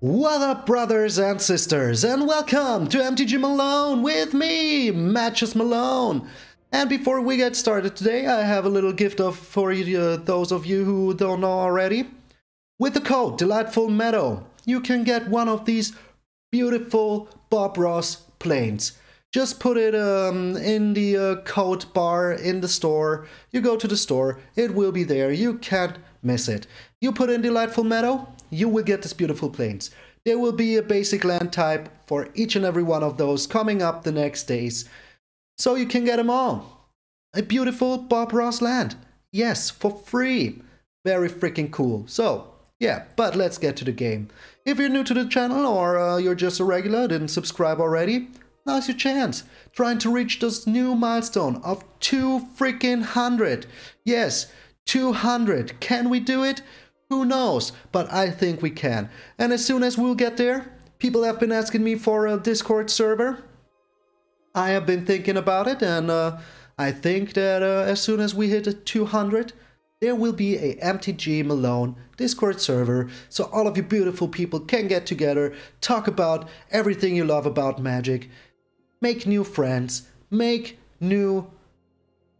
What up, brothers and sisters, and welcome to MTG Malone with me, Matches Malone. And before we get started today, I have a little gift for you, those of you who don't know already. With the code Delightful Meadow, you can get one of these beautiful Bob Ross planes. Just put it in the code bar in the store. You go to the store, it will be there, you can't miss it. You put in Delightful Meadow, you will get these beautiful planes. There will be a basic land type for each and every one of those coming up the next days. So you can get them all. A beautiful Bob Ross land. Yes, for free. Very freaking cool. So, yeah, but let's get to the game. If you're new to the channel or you're just a regular, didn't subscribe already, now's your chance. Trying to reach this new milestone of 200. Yes, 200. Can we do it? Who knows, but I think we can. And as soon as we'll get there, people have been asking me for a Discord server. I have been thinking about it, and I think that as soon as we hit 200, there will be a MTG Malone Discord server, so all of you beautiful people can get together, talk about everything you love about Magic, make new friends, make new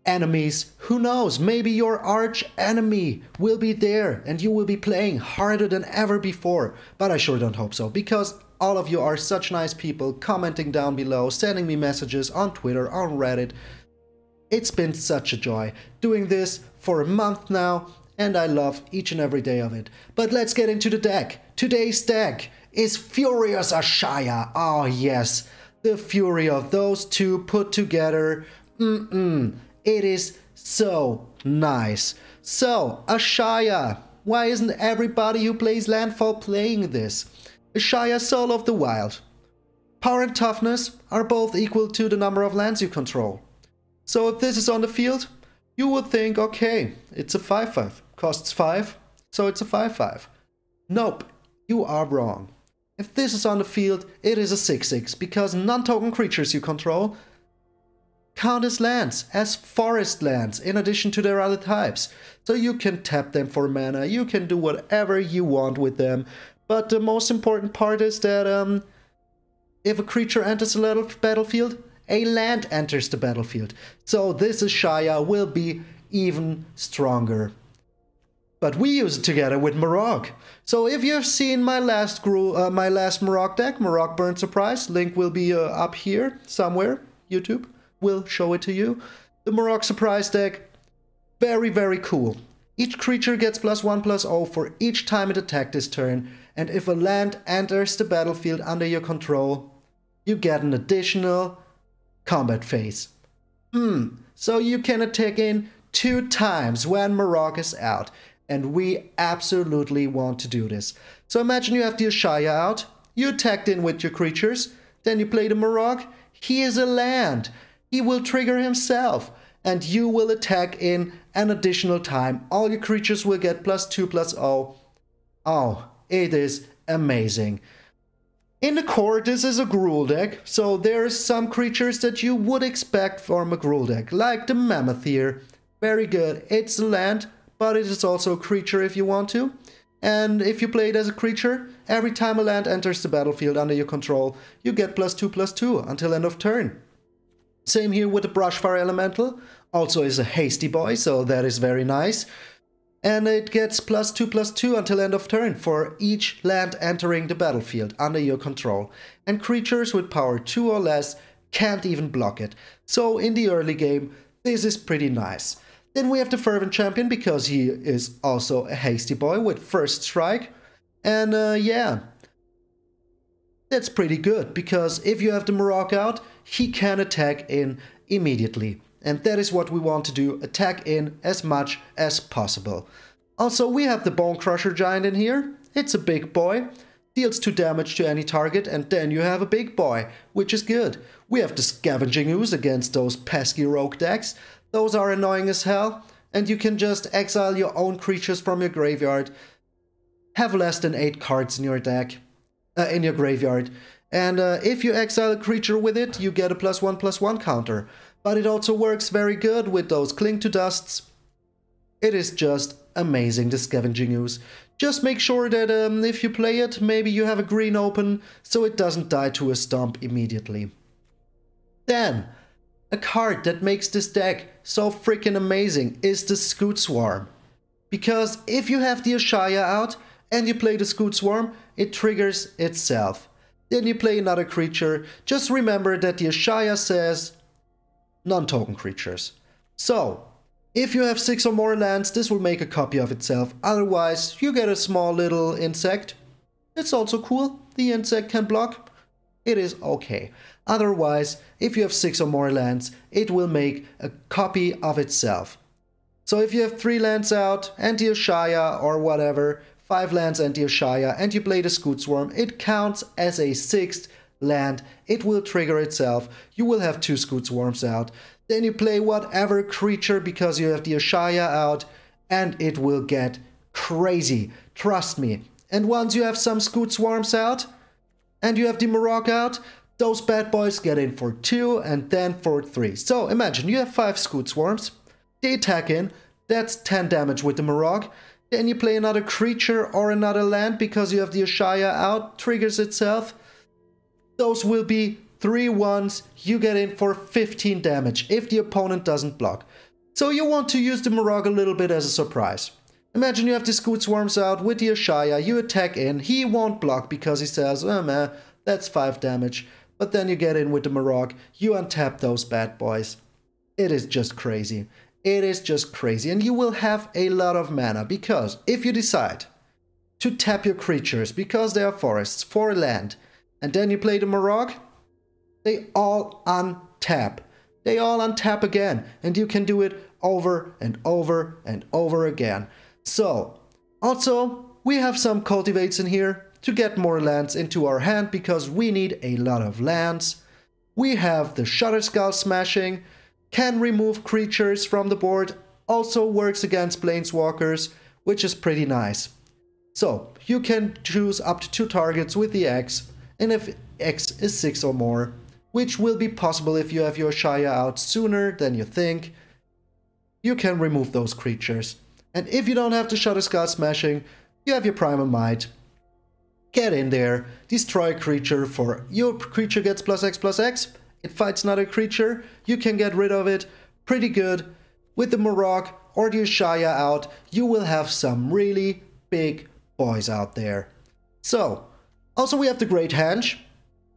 enemies. Who knows, maybe your arch enemy will be there and you will be playing harder than ever before. But I sure don't hope so, because all of you are such nice people, commenting down below, sending me messages on Twitter, on Reddit. It's been such a joy doing this for a month now, and I love each and every day of it. But let's get into the deck. Today's deck is Furious Ashaya. Oh yes, the fury of those two put together. It is so nice. So, Ashaya. Why isn't everybody who plays Landfall playing this? Ashaya, Soul of the Wild. Power and toughness are both equal to the number of lands you control. So if this is on the field, you would think, okay, it's a 5/5. Costs 5, so it's a 5/5. Nope, you are wrong. If this is on the field, it is a 6/6, because non-token creatures you control count as lands, as forest lands, in addition to their other types. So you can tap them for mana, you can do whatever you want with them. But the most important part is that if a creature enters the battlefield, a land enters the battlefield. So this Ashaya will be even stronger. But we use it together with Moraug. So if you've seen my last Moraug deck, Moraug Burn Surprise, link will be up here somewhere, YouTube. We'll show it to you. The Moraug Surprise deck, very, very cool. Each creature gets +1/+0 for each time it attacked this turn, and if a land enters the battlefield under your control, you get an additional combat phase. So you can attack in 2 times when Moraug is out, and we absolutely want to do this. So imagine you have the Ashaya out, you attacked in with your creatures, then you play the Moraug, he is a land. He will trigger himself, and you will attack in an additional time. All your creatures will get +2/+0. Oh, it is amazing. In the core, this is a Gruul deck, so there are some creatures that you would expect from a Gruul deck, like the Mammoth here. Very good. It's a land, but it is also a creature if you want to. And if you play it as a creature, every time a land enters the battlefield under your control, you get +2/+2 until end of turn. Same here with the Brushfire Elemental, also is a hasty boy, so that is very nice. And it gets +2/+2 until end of turn for each land entering the battlefield under your control. And creatures with power 2 or less can't even block it. So in the early game, this is pretty nice. Then we have the Fervent Champion, because he is also a hasty boy with first strike. And yeah, that's pretty good, because if you have the Moraug out, he can attack in immediately. And that is what we want to do, attack in as much as possible. Also, we have the Bonecrusher Giant in here. It's a big boy, deals 2 damage to any target, and then you have a big boy, which is good. We have the Scavenging Ooze against those pesky rogue decks. Those are annoying as hell, and you can just exile your own creatures from your graveyard. Have less than 8 cards in your graveyard, And if you exile a creature with it, you get a +1/+1 counter. But it also works very good with those Cling to Dusts. It is just amazing, the Scavenging Ooze. Just make sure that if you play it, maybe you have a green open, so it doesn't die to a stomp immediately. Then, a card that makes this deck so freaking amazing is the Scute Swarm. Because if you have the Ashaya out and you play the Scute Swarm, it triggers itself. Then you play another creature. Just remember that the Ashaya says non-token creatures. So, if you have 6 or more lands, this will make a copy of itself. Otherwise, you get a small little insect. It's also cool. The insect can block. It is okay. Otherwise, if you have 6 or more lands, it will make a copy of itself. So if you have 3 lands out, and the Ashaya or whatever, 5 lands and the Ashaya, and you play the Scute Swarm, it counts as a 6th land. It will trigger itself. You will have 2 Scute Swarms out. Then you play whatever creature because you have the Ashaya out, and it will get crazy. Trust me. And once you have some Scute Swarms out, and you have the Moraug out, those bad boys get in for 2 and then for 3. So imagine you have 5 Scute Swarms. They attack in. That's 10 damage with the Moraug. Then you play another creature or another land because you have the Ashaya out, triggers itself. Those will be 3 ones, you get in for 15 damage if the opponent doesn't block. So you want to use the Moraug a little bit as a surprise. Imagine you have the Scute Swarms out with the Ashaya, you attack in, he won't block because he says, oh man, that's 5 damage. But then you get in with the Moraug, you untap those bad boys. It is just crazy. It is just crazy, and you will have a lot of mana, because if you decide to tap your creatures, because they are forests, for land, and then you play the Moraug, they all untap. They all untap again, and you can do it over and over and over again. So, also, we have some cultivates in here to get more lands into our hand, because we need a lot of lands. We have the Shatterskull Smashing, can remove creatures from the board, also works against planeswalkers, which is pretty nice. So, you can choose up to 2 targets with the X, and if X is 6 or more, which will be possible if you have your Ashaya out sooner than you think, you can remove those creatures. And if you don't have the Shatterskull Smashing, you have your Primal Might. Get in there, destroy a creature for... your creature gets +X+X. It fights another creature, you can get rid of it pretty good. With the Moraug or the Ashaya out, you will have some really big boys out there. So, also we have the Great Henge.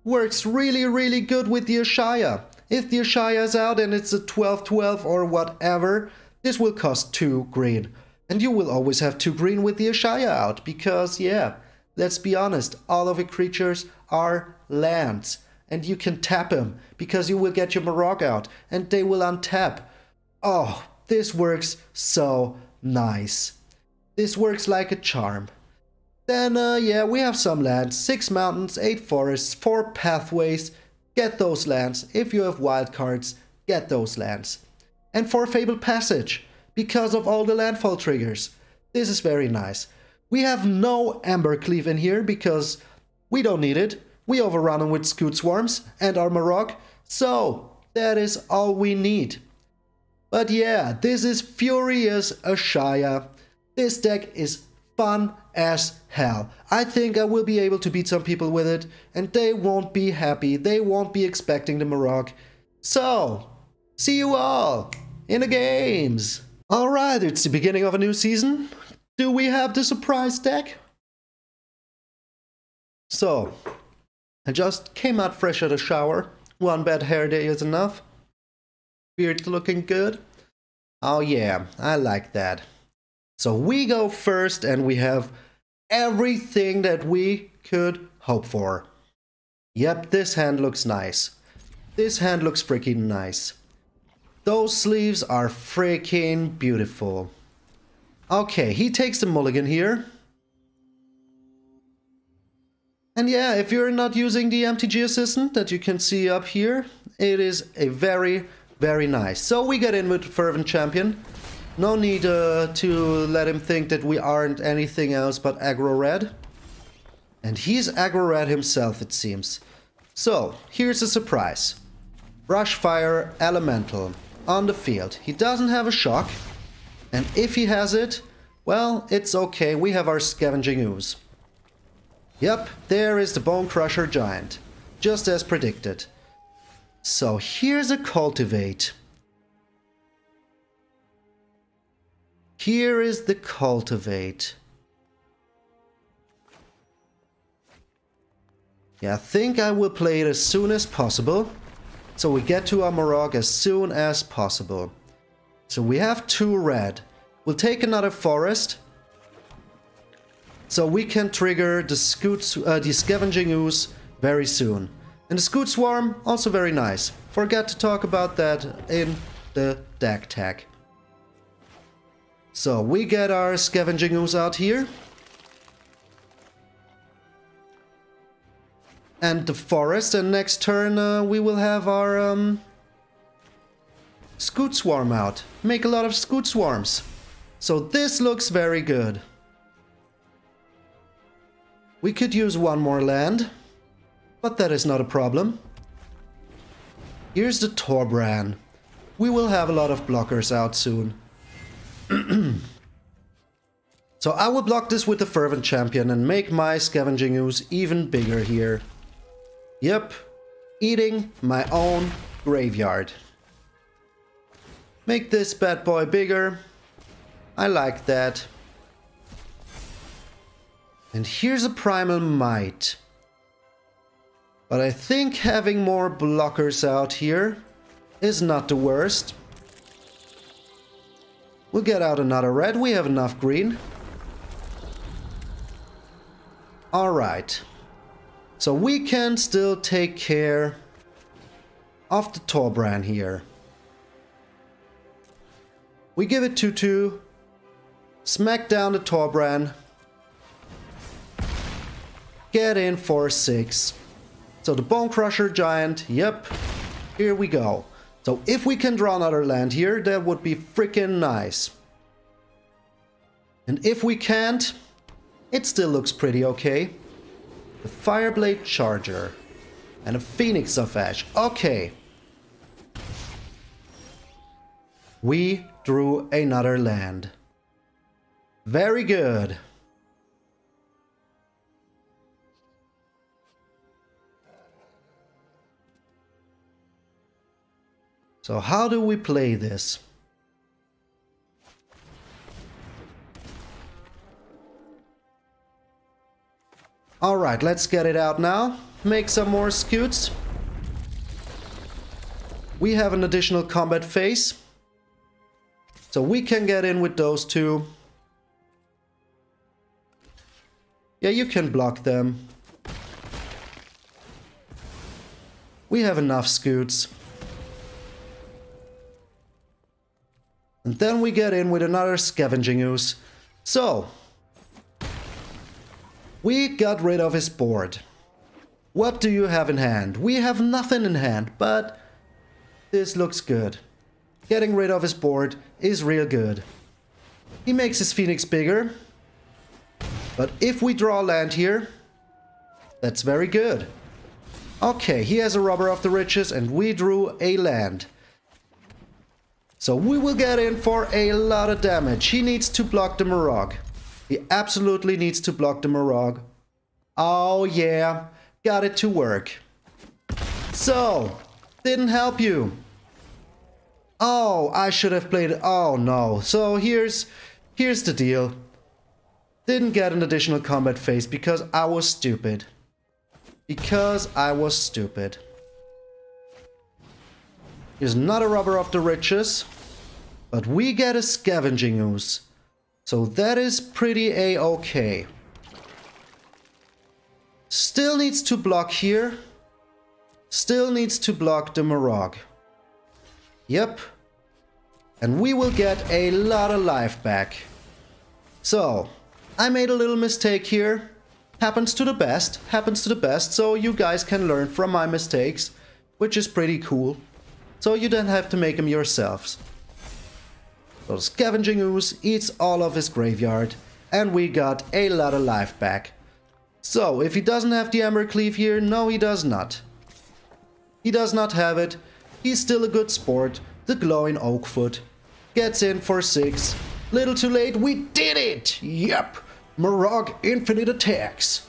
Works really, really good with the Ashaya. If the Ashaya is out and it's a 12/12 or whatever, this will cost 2 green. And you will always have 2 green with the Ashaya out, because, yeah, let's be honest, all of the creatures are lands. And you can tap him, because you will get your Moraug out, and they will untap. Oh, this works so nice. This works like a charm. Then, yeah, we have some lands. 6 mountains, 8 forests, 4 pathways. Get those lands. If you have wild cards, get those lands. And 4 Fable Passage, because of all the landfall triggers. This is very nice. We have no Embercleave in here, because we don't need it. We overrun them with Scute Swarms and our Moraug, so that is all we need. But yeah, this is Furious Ashaya. This deck is fun as hell. I think I will be able to beat some people with it, and they won't be happy, they won't be expecting the Moraug. So, see you all in the games. Alright, it's the beginning of a new season. Do we have the surprise deck? So... I just came out fresh out of the shower. One bad hair day is enough. Beard looking good. Oh yeah, I like that. So we go first and we have everything that we could hope for. Yep, this hand looks nice. This hand looks freaking nice. Those sleeves are freaking beautiful. Okay, he takes the mulligan here. And yeah, if you're not using the MTG Assistant that you can see up here, it is a very, very nice. So we get in with Fervent Champion. No need to let him think that we aren't anything else but aggro red. And he's aggro red himself, it seems. So, here's a surprise. Brushfire Elemental on the field. He doesn't have a shock, and if he has it, well, it's okay, we have our Scavenging Ooze. Yep, there is the Bonecrusher Giant, just as predicted. So here's a Cultivate. Here is the Cultivate. Yeah, I think I will play it as soon as possible. So we get to our Moraug as soon as possible. So we have 2 red. We'll take another forest. So we can trigger the Scavenging Ooze very soon. And the Scute Swarm, also very nice. Forgot to talk about that in the deck tag. So we get our Scavenging Ooze out here. And the forest, and next turn we will have our Scute Swarm out. Make a lot of Scute Swarms. So this looks very good. We could use 1 more land, but that is not a problem. Here's the Torbran. We will have a lot of blockers out soon. So I will block this with the Fervent Champion and make my Scavenging Ooze even bigger here. Yep, eating my own graveyard. Make this bad boy bigger. I like that. And here's a Primal Might. But I think having more blockers out here is not the worst. We'll get out another red, we have enough green. Alright. So we can still take care of the Torbran here. We give it 2-2. Smack down the Torbran. Get in for 6. So the Bonecrusher Giant, yep. Here we go. So if we can draw another land here, that would be freaking nice. And if we can't, it still looks pretty okay. The Fireblade Charger and a Phoenix of Ash. Okay. We drew another land. Very good. So how do we play this? Alright, let's get it out now. Make some more scutes. We have an additional combat phase. So we can get in with those 2. Yeah, you can block them. We have enough scutes. And then we get in with another Scavenging Ooze. So, we got rid of his board. What do you have in hand? We have nothing in hand, but this looks good. Getting rid of his board is real good. He makes his Phoenix bigger. But if we draw land here, that's very good. Okay, he has a Robber of the Riches and we drew a land. So we will get in for a lot of damage. He needs to block the Moraug. He absolutely needs to block the Moraug. Oh yeah, got it to work. So, didn't help you. Oh, I should have played it. Oh no. So here's the deal. Didn't get an additional combat phase because I was stupid. He's not a Robber of the Riches, but we get a Scavenging Ooze. So that is pretty a-okay. Still needs to block here. Still needs to block the Moraug. Yep. And we will get a lot of life back. So, I made a little mistake here. Happens to the best, so you guys can learn from my mistakes, which is pretty cool. So you don't have to make them yourselves. So the Scavenging Ooze eats all of his graveyard. And we got a lot of life back. So if he doesn't have the Embercleave here, no he does not. He does not have it. He's still a good sport. The glowing Oakfoot gets in for 6. Little too late. We did it! Yep! Moraug Infinite Attacks.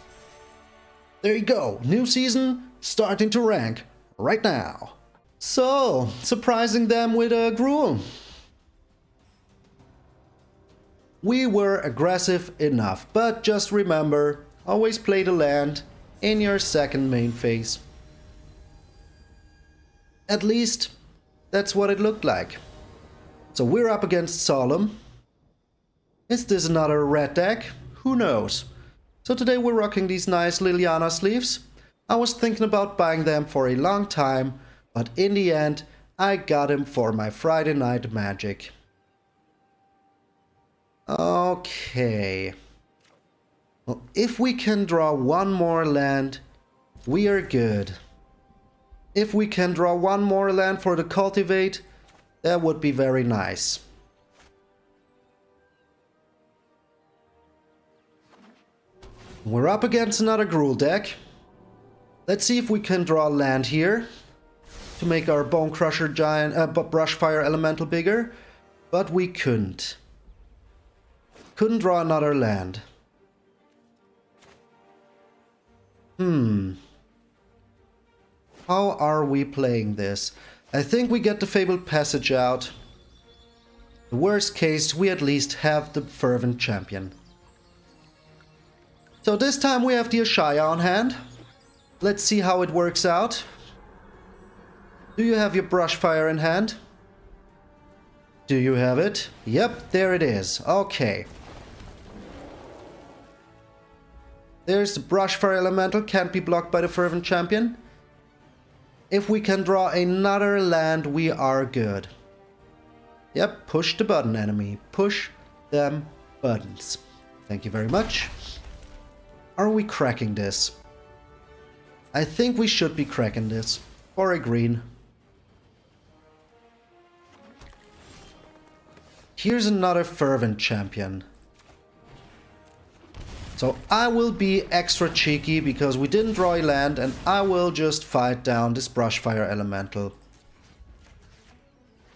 There you go. New season starting to rank right now. So, surprising them with a Gruul. We were aggressive enough, but just remember, always play the land in your second main phase. At least, that's what it looked like. So we're up against Solemn. Is this another red deck? Who knows? So today we're rocking these nice Liliana sleeves. I was thinking about buying them for a long time, but in the end, I got them for my Friday Night Magic. Okay. Well, if we can draw one more land, we are good. If we can draw one more land for the cultivate, that would be very nice. We're up against another Gruul deck. Let's see if we can draw land here to make our Bonecrusher Giant, Brushfire Elemental bigger, but we couldn't. Couldn't draw another land. How are we playing this? I think we get the Fabled Passage out. The worst case, we at least have the Fervent Champion. So this time we have the Ashaya on hand. Let's see how it works out. Do you have your Brushfire in hand? Do you have it? Yep, there it is. Okay. There's the Brushfire Elemental, can't be blocked by the Fervent Champion. If we can draw another land, we are good. Yep, push the button, enemy. Push them buttons. Thank you very much. Are we cracking this? I think we should be cracking this. For a green. Here's another Fervent Champion. So I will be extra cheeky because we didn't draw a land, and I will just fight down this Brushfire Elemental.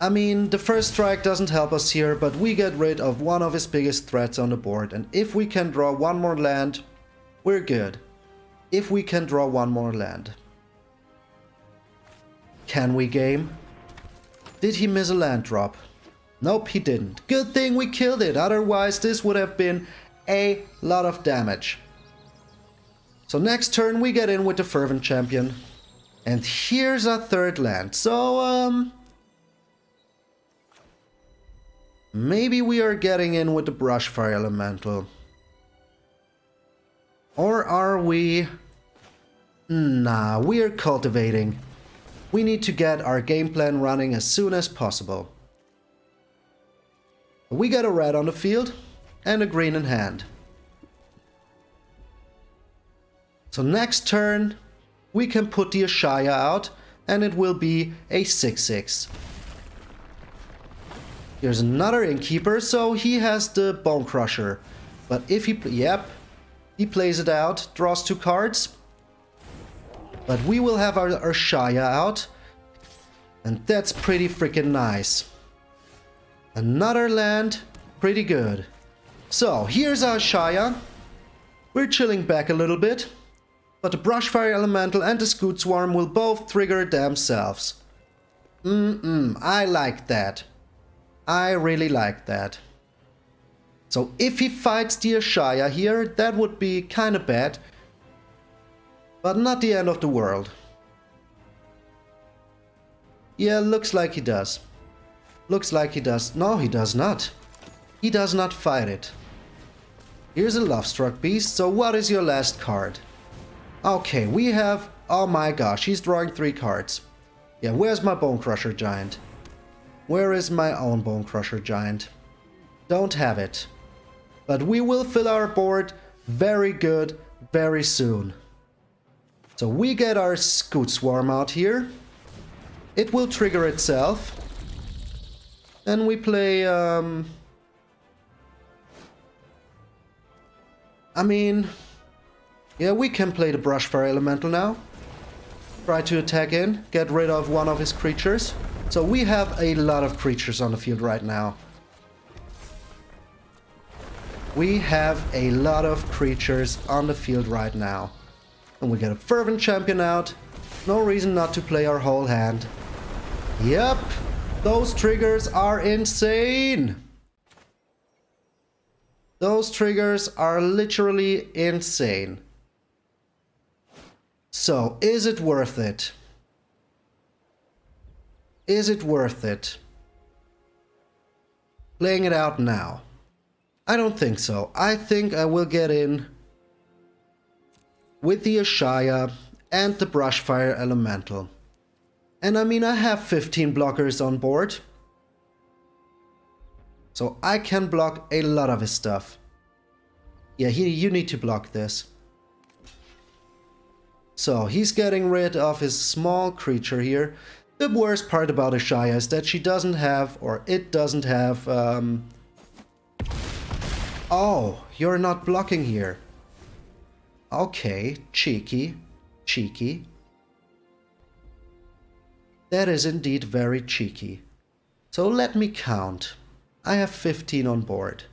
I mean, the first strike doesn't help us here, but we get rid of one of his biggest threats on the board, and if we can draw one more land, we're good. If we can draw one more land. Can we game? Did he miss a land drop? Nope, he didn't. Good thing we killed it, otherwise this would have been a lot of damage. So next turn we get in with the Fervent Champion. And here's our third land. So, maybe we are getting in with the Brushfire Elemental. Or are we... Nah, we are cultivating. We need to get our game plan running as soon as possible. We got a red on the field. And a green in hand. So next turn we can put the Ashaya out and it will be a 6-6. Here's another Innkeeper, so he has the Bonecrusher. But if he... Yep. He plays it out, draws 2 cards. But we will have our Ashaya out. And that's pretty freaking nice. Another land. Pretty good. So, here's our Ashaya. We're chilling back a little bit, but the Brushfire Elemental and the Scute Swarm will both trigger themselves. I like that. I really like that. So, if he fights the Ashaya here, that would be kinda bad, but not the end of the world. Yeah, looks like he does. Looks like he does. No, he does not. He does not fight it. Here's a Lovestruck Beast, so what is your last card? Okay, we have... Oh my gosh, he's drawing 3 cards. Yeah, where's my Bonecrusher Giant? Where is my own Bonecrusher Giant? Don't have it. But we will fill our board very good, very soon. So we get our Scute Swarm out here. It will trigger itself. Then we play... I mean, yeah, we can play the Brushfire Elemental now. try to attack in, get rid of one of his creatures. So we have a lot of creatures on the field right now. We have a lot of creatures on the field right now. And we get a Fervent Champion out. No reason not to play our whole hand. Yep, those triggers are insane. Those triggers are literally insane. So, is it worth it? Is it worth it? Playing it out now? I don't think so. I think I will get in with the Ashaya and the Brushfire Elemental. And I mean, I have 15 blockers on board. So I can block a lot of his stuff. Yeah, you need to block this. So he's getting rid of his small creature here. The worst part about Ashaya is that she doesn't have, or it doesn't have, oh, you're not blocking here. Okay, cheeky, cheeky. That is indeed very cheeky. So let me count. I have 15 on board.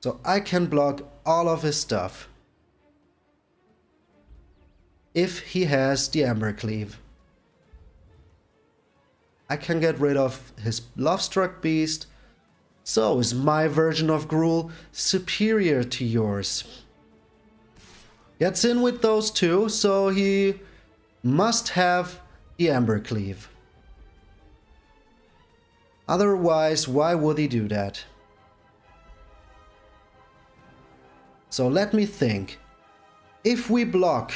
So I can block all of his stuff. If he has the Embercleave. I can get rid of his Lovestruck Beast. So is my version of Gruul superior to yours? Gets in with those two, so he must have the Embercleave. Otherwise, why would he do that? So let me think. If we block,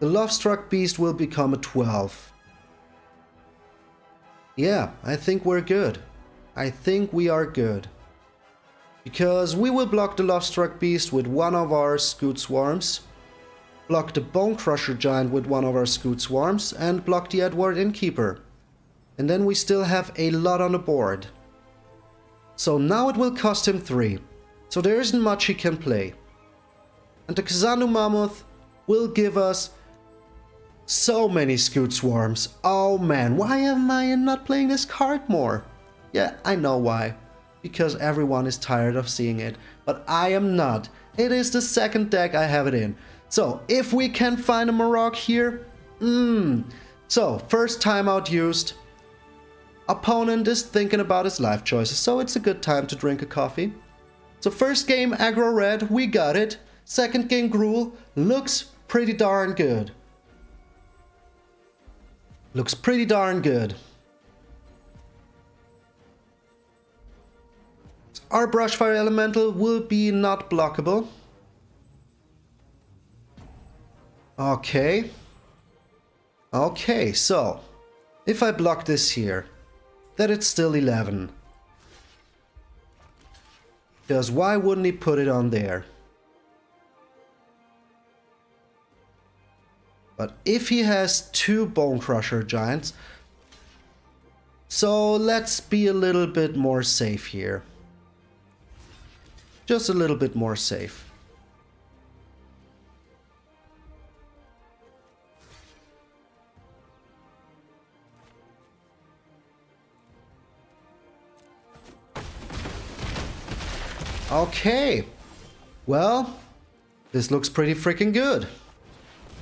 the Lovestruck Beast will become a 12. Yeah, I think we're good. I think we are good. Because we will block the Lovestruck Beast with one of our Scute Swarms, block the Bonecrusher Giant with one of our Scute Swarms, and block the Edward Innkeeper. And then we still have a lot on the board. So now it will cost him 3. So there isn't much he can play. And the Kazandu Mammoth will give us so many Scute Swarms. Oh man, why am I not playing this card more? Yeah, I know why. Because everyone is tired of seeing it. But I am not. It is the second deck I have it in. So, if we can find a Moraug here... So, first timeout used. Opponent is thinking about his life choices, so it's a good time to drink a coffee. So, first game aggro red, we got it. Second game Gruul, looks pretty darn good. Looks pretty darn good. Our Brushfire Elemental will be not blockable. Okay. Okay, so if I block this here, then it's still 11. Because why wouldn't he put it on there? But if he has 2 Bonecrusher Giants, so let's be a little bit more safe here. Just a little bit more safe. Okay. Well, this looks pretty freaking good.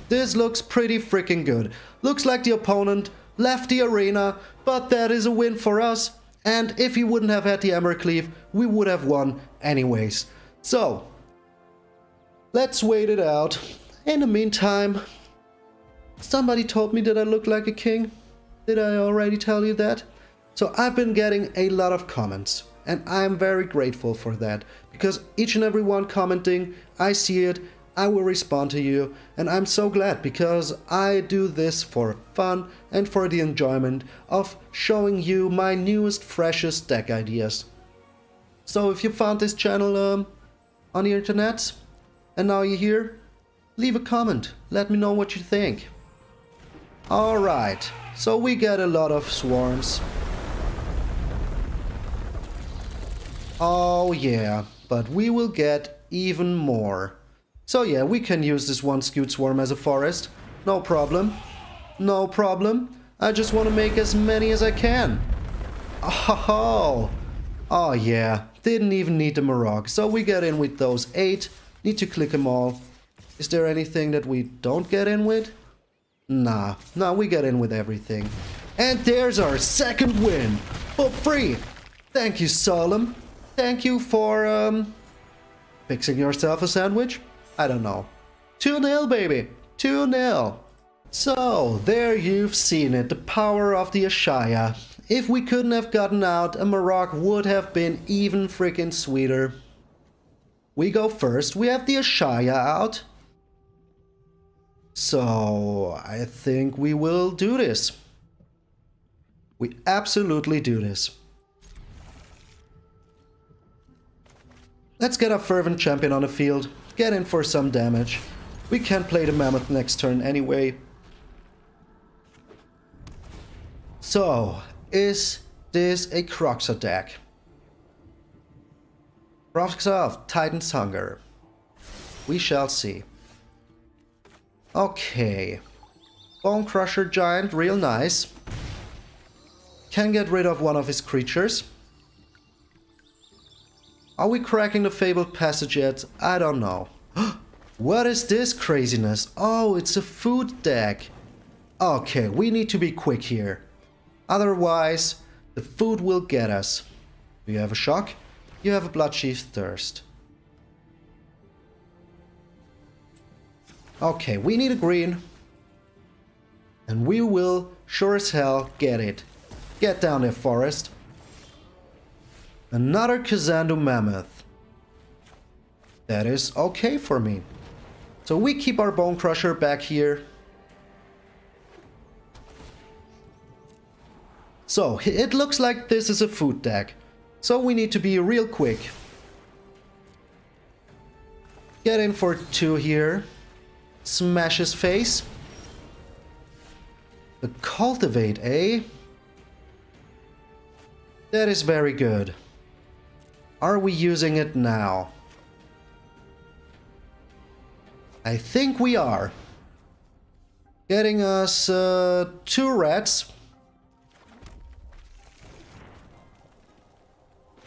This looks pretty freaking good. Looks like the opponent left the arena, but that is a win for us. And if he wouldn't have had the Embercleave, we would have won anyways. So, let's wait it out. In the meantime, somebody told me that I look like a king. Did I already tell you that? So I've been getting a lot of comments. And I'm very grateful for that. Because each and every one commenting, I see it, I will respond to you. And I'm so glad because I do this for fun and for the enjoyment of showing you my newest, freshest deck ideas. So if you found this channel on the internet and now you're here, leave a comment. Let me know what you think. Alright, so we get a lot of swarms. Oh yeah, but we will get even more. So yeah, we can use this one Scute Swarm as a forest. No problem. No problem. I just want to make as many as I can. Oh, oh yeah. Didn't even need the Moraug. So we get in with those 8. Need to click them all. Is there anything that we don't get in with? Nah. Nah, we get in with everything. And there's our second win. For free. Thank you, Solemn. Thank you for, fixing yourself a sandwich? I don't know. 2-0, baby. 2-0. So, there you've seen it. The power of the Ashaya. If we couldn't have gotten out, a Moraug would have been even freaking sweeter. We go first. We have the Ashaya out. So, I think we will do this. We absolutely do this. Let's get our Fervent Champion on the field. Get in for some damage. We can't play the Mammoth next turn anyway. So... is this a Croxa deck? Croxa of Titan's Hunger. We shall see. Okay. Bonecrusher Giant, real nice. Can get rid of one of his creatures. Are we cracking the Fabled Passage yet? I don't know. What is this craziness? Oh, it's a food deck. Okay, we need to be quick here. Otherwise, the food will get us. Do you have a shock? You have a Bloodsheathed Thirst. Okay, we need a green. And we will sure as hell get it. Get down there, forest. Another Kazandu Mammoth. That is okay for me. So we keep our Bonecrusher back here. So, it looks like this is a food deck, so we need to be real quick. Get in for 2 here. Smash his face. The Cultivate, eh? That is very good. Are we using it now? I think we are. Getting us 2 rats.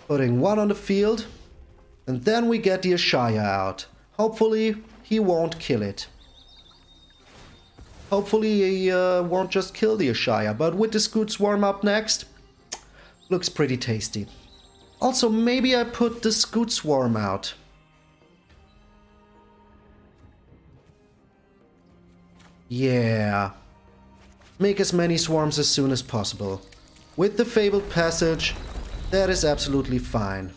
Putting 1 on the field, and then we get the Ashaya out. Hopefully he won't kill it. Hopefully he won't just kill the Ashaya, but with the Scute Swarm up next, looks pretty tasty. Also, maybe I put the Scute Swarm out. Yeah. Make as many swarms as soon as possible. With the Fabled Passage, that is absolutely fine.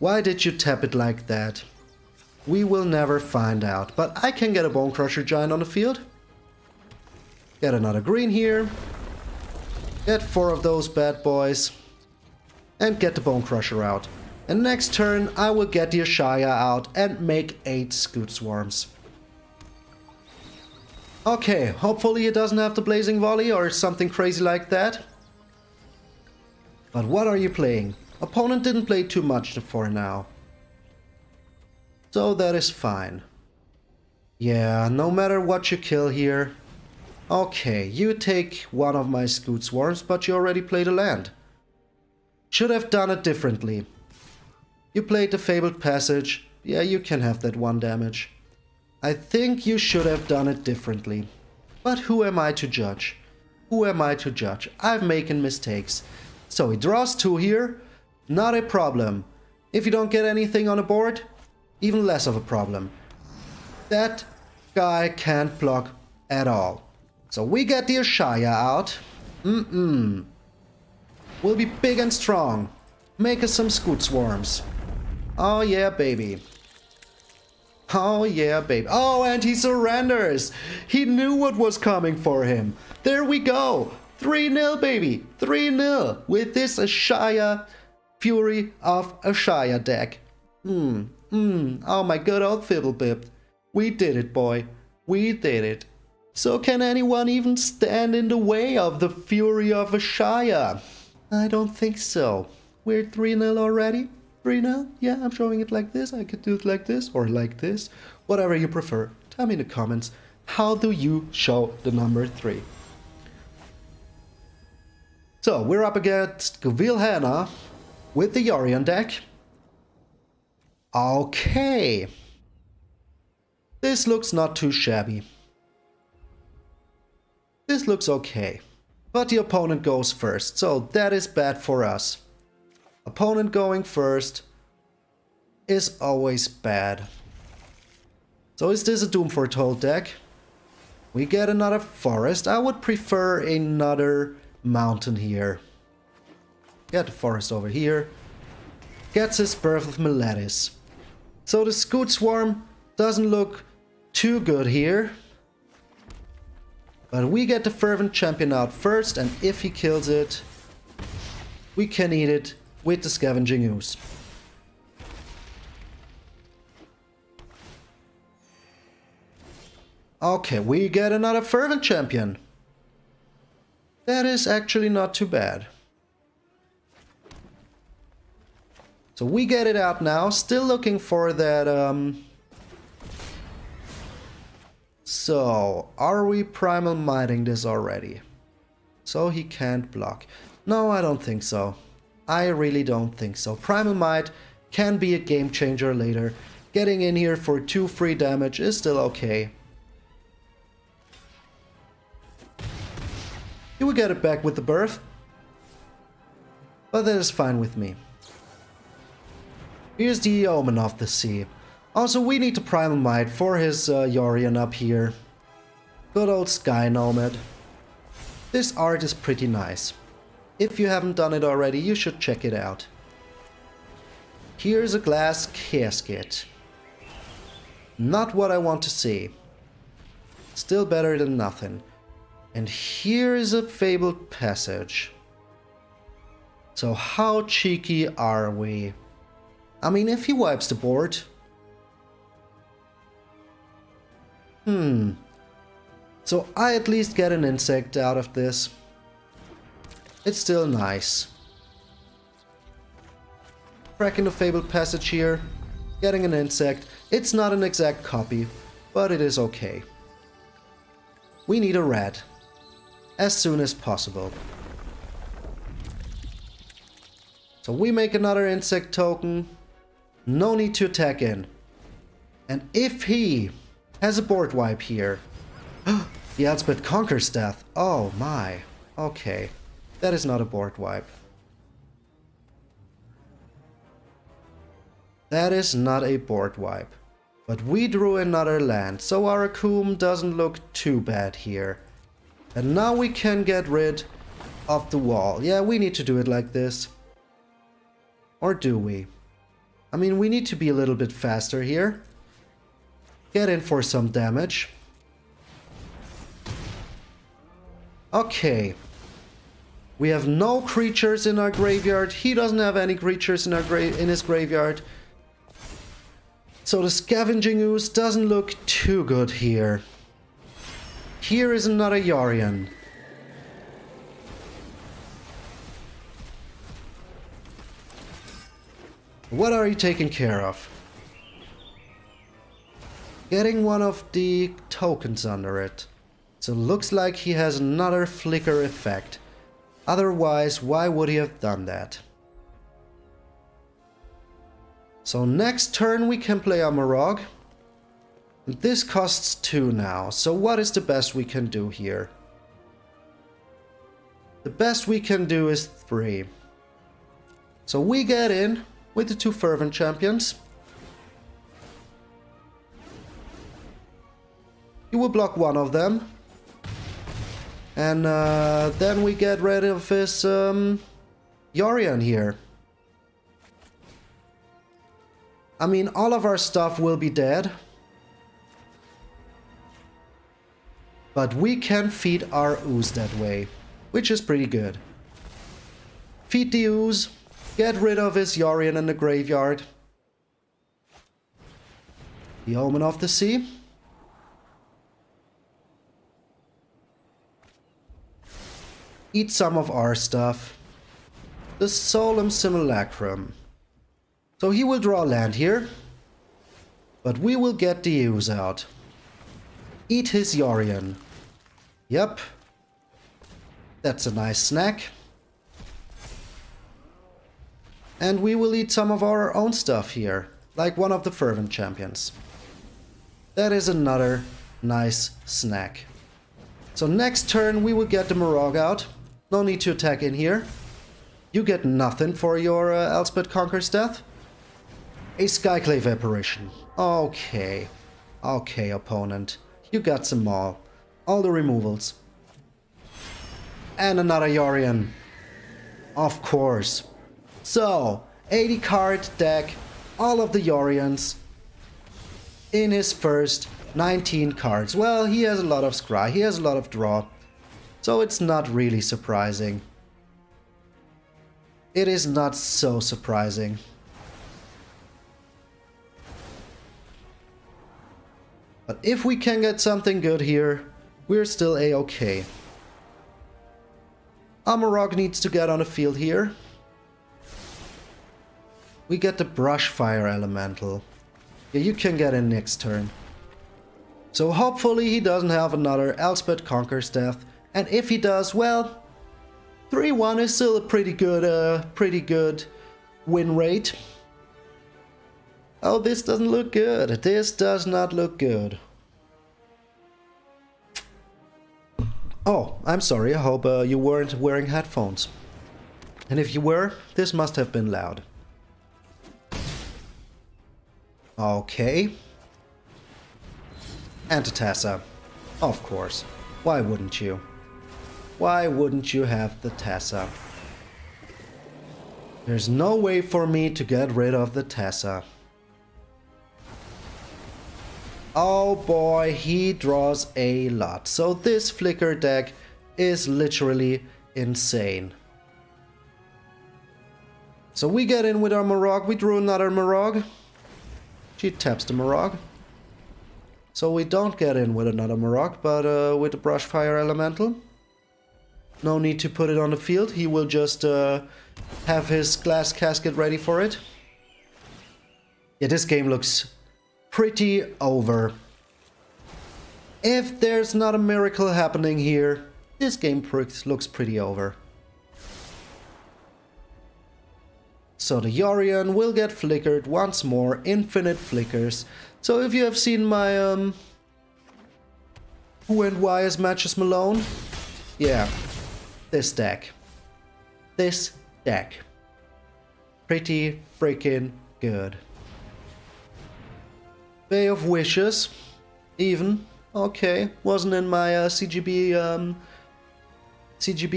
Why did you tap it like that? We will never find out, but I can get a Bonecrusher Giant on the field. Get another green here. Get 4 of those bad boys. And get the Bonecrusher out. And next turn I will get the Ashaya out and make 8 Scute Swarms. Okay, hopefully it doesn't have the Blazing Volley or something crazy like that. But what are you playing? Opponent didn't play too much for now. So that is fine. Yeah, no matter what you kill here. Okay, you take 1 of my Scute Swarms, but you already played a land. Should have done it differently. You played the Fabled Passage. Yeah, you can have that 1 damage. I think you should have done it differently. But who am I to judge? Who am I to judge? I'm making mistakes. So he draws 2 here, not a problem. If you don't get anything on the board, even less of a problem. That guy can't block at all. So we get the Ashaya out. We'll be big and strong. Make us some Scute Swarms. Oh yeah, baby. Oh yeah, baby. Oh, and he surrenders. He knew what was coming for him. There we go. 3-0, baby! 3-0 with this Ashaya Fury of Ashaya deck. Oh, my good old Fibblebib. We did it, boy. We did it. So can anyone even stand in the way of the Fury of Ashaya? I don't think so. We're 3-0 already? 3-0? Yeah, I'm showing it like this. I could do it like this or like this. Whatever you prefer. Tell me in the comments, how do you show the number 3? So we're up against Vilhanna with the Yorion deck. Okay. This looks not too shabby. This looks okay. But the opponent goes first, so that is bad for us. Opponent going first is always bad. So is this a Doom Foretold deck? We get another forest. I would prefer another mountain here. Get the forest over here. Gets his Birth of Meletis. So the Scute Swarm doesn't look too good here. But we get the Fervent Champion out first, and if he kills it, we can eat it with the Scavenging Ooze. Okay, we get another Fervent Champion. That is actually not too bad. So we get it out now. Still looking for that. So, are we Primal Mighting this already? So he can't block. No, I don't think so. I really don't think so. Primal Might can be a game changer later. Getting in here for 2 free damage is still okay. You will get it back with the Birth, but that is fine with me. Here's the Omen of the Sea. Also, we need the Primal Might for his Yorion up here. Good old Sky Nomad. This art is pretty nice. If you haven't done it already, you should check it out. Here's a Glass Casket. Not what I want to see. Still better than nothing. And here is a Fabled Passage. So how cheeky are we? I mean, if he wipes the board... So I at least get an insect out of this. It's still nice. Cracking the Fabled Passage here. Getting an insect. It's not an exact copy, but it is okay. We need a rat. As soon as possible. So we make another insect token. No need to attack in. And if he has a board wipe here. The Elspeth Conquers Death. Oh my. Okay. That is not a board wipe. That is not a board wipe. But we drew another land. So our Akum doesn't look too bad here. And now we can get rid of the wall. Yeah, we need to do it like this. Or do we? I mean, we need to be a little bit faster here. Get in for some damage. Okay. We have no creatures in our graveyard. He doesn't have any creatures in his graveyard. So the Scavenging Ooze doesn't look too good here. Here is another Yorion. What are you taking care of? Getting one of the tokens under it. So looks like he has another flicker effect. Otherwise, why would he have done that? So next turn we can play our Moraug. This costs 2 now, so what is the best we can do here? The best we can do is 3. So we get in with the 2 Fervent Champions. You will block one of them. And then we get rid of his Yorion here. I mean, all of our stuff will be dead. But we can feed our ooze that way, which is pretty good. Feed the ooze, get rid of his Yorion in the graveyard. The Omen of the Sea. Eat some of our stuff. The Solemn Simulacrum. So he will draw land here, but we will get the ooze out. Eat his Yorion. Yep. That's a nice snack. And we will eat some of our own stuff here, like one of the Fervent Champions. That is another nice snack. So next turn we will get the Moraug out. No need to attack in here. You get nothing for your Elspeth Conquers Death. A Skyclave Apparition. Okay. Okay, opponent. You got some more. All the removals. And another Yorion. Of course. So, 80 card deck, all of the Yorions in his first 19 cards. Well, he has a lot of scry, he has a lot of draw, so it's not really surprising. It is not so surprising. But if we can get something good here, we're still a-okay. Moraug needs to get on the field here. We get the Brushfire Elemental. Yeah, you can get in next turn. So hopefully he doesn't have another Elspeth Conquers Death. And if he does, well, 3-1 is still a pretty good win rate. Oh, this doesn't look good. This does not look good. Oh, I'm sorry. I hope you weren't wearing headphones. And if you were, this must have been loud. Okay. And Tessa. Of course. Why wouldn't you? Why wouldn't you have the Tessa? There's no way for me to get rid of the Tessa. Oh boy, he draws a lot. So this Flicker deck is literally insane. So we get in with our Moraug. We drew another Moraug. She taps the Moraug. So we don't get in with another Moraug, but with the Brushfire Elemental. No need to put it on the field. He will just have his Glass Casket ready for it. Yeah, this game looks pretty over. If there's not a miracle happening here, this game looks pretty over. So the Yorion will get flickered once more, infinite flickers. So if you have seen my Who and Why is Matches Malone? Yeah, this deck. This deck. Pretty freaking good. Bay of Wishes, even, okay, wasn't in my CGB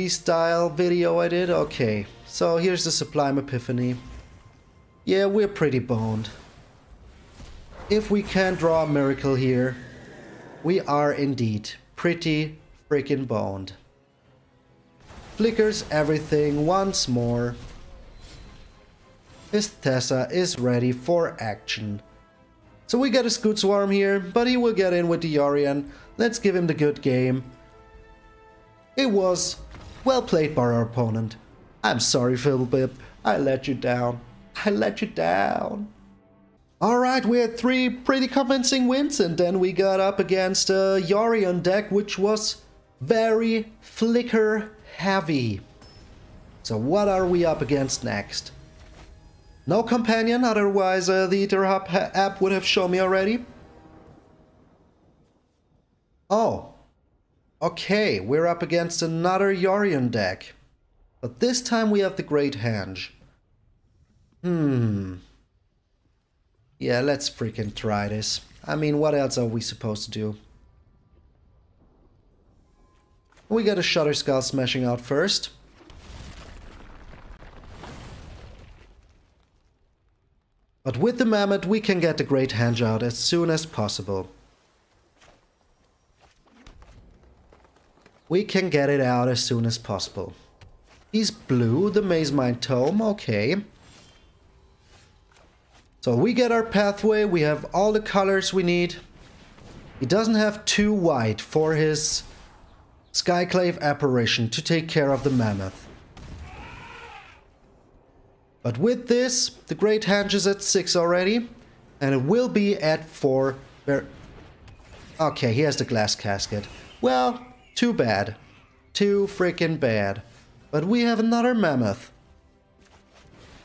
style video I did, okay. So here's the Sublime Epiphany. Yeah, we're pretty boned. If we can draw a miracle here, we are indeed pretty freaking boned. Flickers everything once more. His Tessa is ready for action. So we get a Scute Swarm here, but he will get in with the Yorion. Let's give him the good game. It was well played by our opponent. I'm sorry, Fiddlebib. I let you down. I let you down. Alright, we had 3 pretty convincing wins, and then we got up against a Yorion deck, which was very flicker heavy. So what are we up against next? No companion, otherwise the Eaterhub app would have shown me already. Oh. Okay, we're up against another Yorion deck. But this time we have the Great Henge. Yeah, let's freaking try this. I mean, what else are we supposed to do? We got a Shatterskull Smashing out first. But with the Mammoth, we can get the Great Henge out as soon as possible. We can get it out as soon as possible. He's blue, the Maze Mind Tome, okay. So we get our pathway, we have all the colors we need. He doesn't have 2 white for his Skyclave Apparition to take care of the Mammoth. But with this, the Great Henge is at 6 already, and it will be at 4. Okay, he has the Glass Casket. Well, too bad. Too freaking bad. But we have another Mammoth.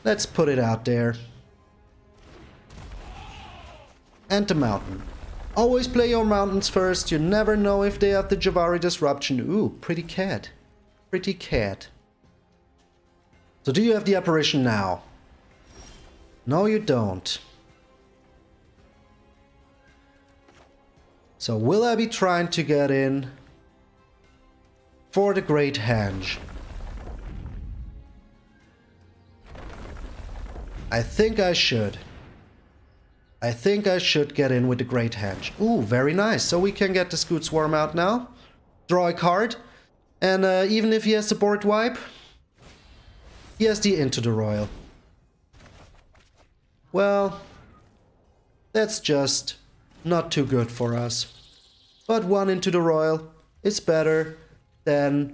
Let's put it out there. And the mountain. Always play your mountains first, you never know if they have the Jabari Disruption. Ooh, pretty cat. Pretty cat. So do you have the Apparition now? No, you don't. So will I be trying to get in for the Great Henge? I think I should. I think I should get in with the Great Henge. Ooh, very nice. So we can get the Scute Swarm out now. Draw a card. And even if he has the board wipe, he has the Into the Royal. Well, that's just not too good for us. But one Into the Royal is better than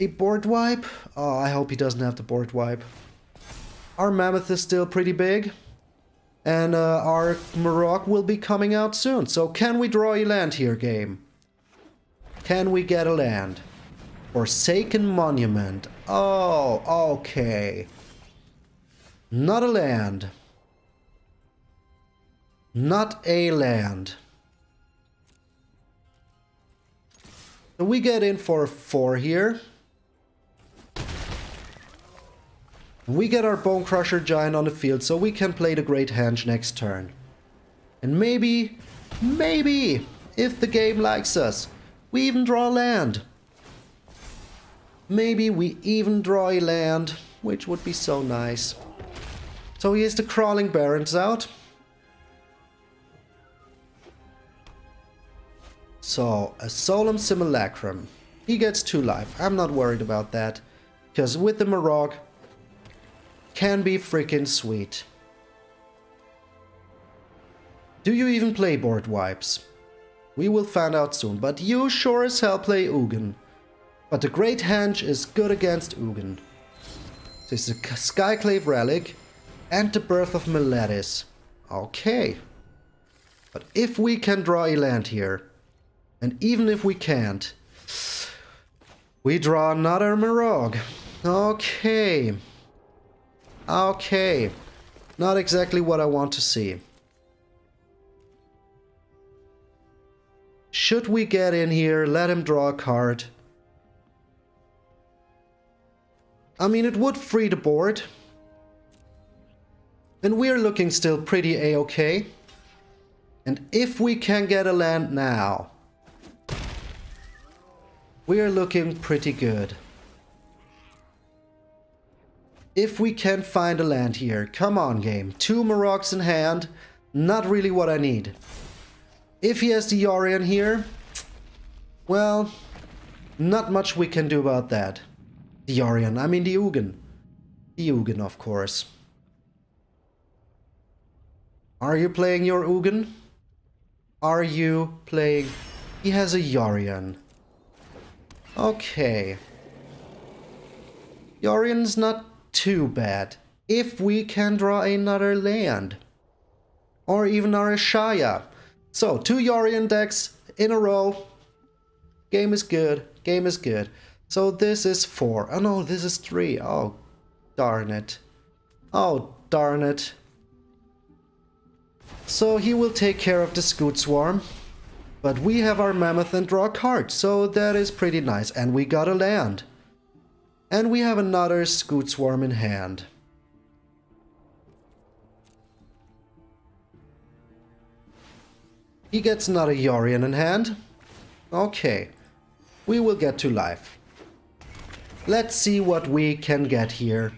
a board wipe. Oh, I hope he doesn't have the board wipe. Our Mammoth is still pretty big. And our Moraug will be coming out soon. So can we draw a land here, game? Can we get a land? Forsaken Monument. Oh, okay. Not a land. Not a land. So we get in for 4 here. We get our Bonecrusher Giant on the field, so we can play the Great Henge next turn. And maybe, if the game likes us, we even draw land. Maybe we even draw a land, which would be so nice. So here's the Crawling Barrens out. So, a Solemn Simulacrum. He gets 2 life. I'm not worried about that, because with the Moraug, can be freaking sweet. Do you even play board wipes? We will find out soon, but you sure as hell play Ugin. But the Great Henge is good against Ugin. This is a Skyclave Relic and the Birth of Meletis. Okay. But if we can draw a land here, and even if we can't, we draw another Moraug. Okay. Okay, not exactly what I want to see. Should we get in here, let him draw a card? I mean, it would free the board. And we're looking still pretty a-okay. And if we can get a land now, we're looking pretty good. If we can find a land here, come on game. 2 Moraugs in hand, not really what I need. If he has the Yorion here, well, not much we can do about that. The Yorion, I mean the Ugin. The Ugin, of course. Are you playing your Ugin? Are you playing... He has a Yorion. Okay. Yorion's not... too bad, if we can draw another land. Or even our Ashaya. So, 2 Yorion decks in a row. Game is good, game is good. So this is 4. Oh no, this is 3. Oh, darn it. Oh, darn it. So he will take care of the Scute Swarm. But we have our Mammoth and draw a card, so that is pretty nice. And we got a land. And we have another Scute Swarm in hand. He gets another Yorion in hand. Okay. We will get to life. Let's see what we can get here.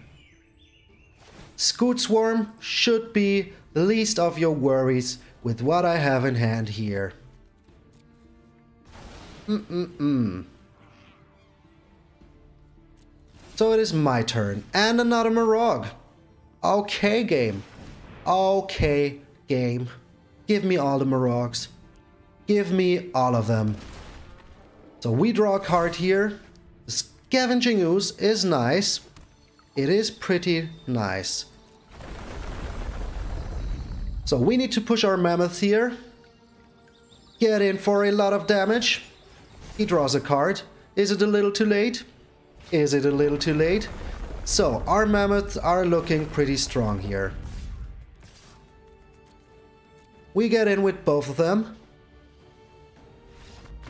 Scute Swarm should be the least of your worries with what I have in hand here. So it is my turn, and another Moraug. Okay, game. Okay, game. Give me all the Moraugs. Give me all of them. So we draw a card here. The Scavenging Ooze is nice. It is pretty nice. So we need to push our Mammoth here. Get in for a lot of damage. He draws a card. Is it a little too late? Is it a little too late? So, our mammoths are looking pretty strong here. We get in with both of them.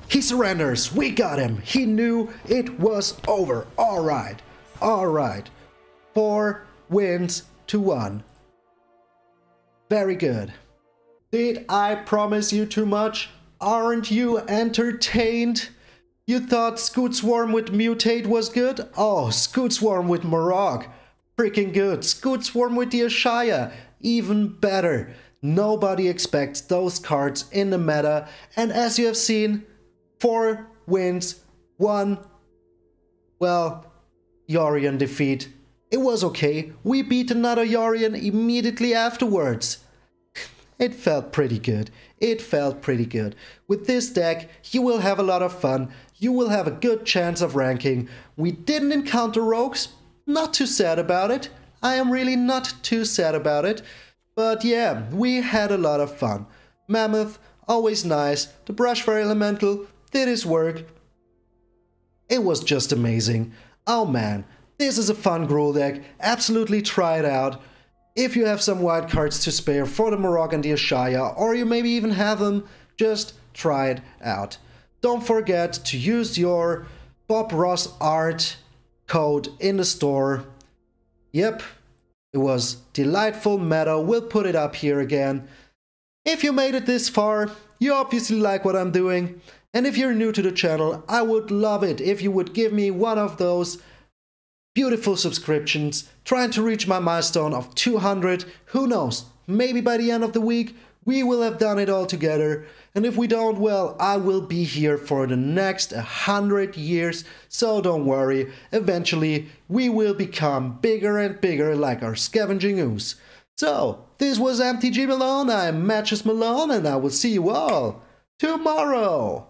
He surrenders. We got him. He knew it was over. All right. All right. 4 wins to 1. Very good. Did I promise you too much? Aren't you entertained? You thought Scute Swarm with Mutate was good? Oh, Scute Swarm with Moraug. Freaking good. Scute Swarm with the Ashaya. Even better. Nobody expects those cards in the meta. And as you have seen, 4 wins, 1. Well, Yorion defeat. It was okay. We beat another Yorion immediately afterwards. It felt pretty good. It felt pretty good. With this deck, you will have a lot of fun. You will have a good chance of ranking. We didn't encounter rogues. Not too sad about it. I am really not too sad about it. But yeah, we had a lot of fun. Mammoth, always nice. The Brushfire Elemental did his work. It was just amazing. Oh man, this is a fun Gruul deck. Absolutely try it out. If you have some wild cards to spare for the Moraug and the Ashaya, or you maybe even have them, just try it out. Don't forget to use your Bob Ross art code in the store. Yep, it was Delightful Meadow. We'll put it up here again. If you made it this far, you obviously like what I'm doing. And if you're new to the channel, I would love it if you would give me one of those beautiful subscriptions, trying to reach my milestone of 200. Who knows, maybe by the end of the week, we will have done it all together. And if we don't, well, I will be here for the next 100 years. So don't worry, eventually we will become bigger and bigger like our Scavenging Ooze. So, this was MTG Malone, I'm Matches Malone, and I will see you all tomorrow.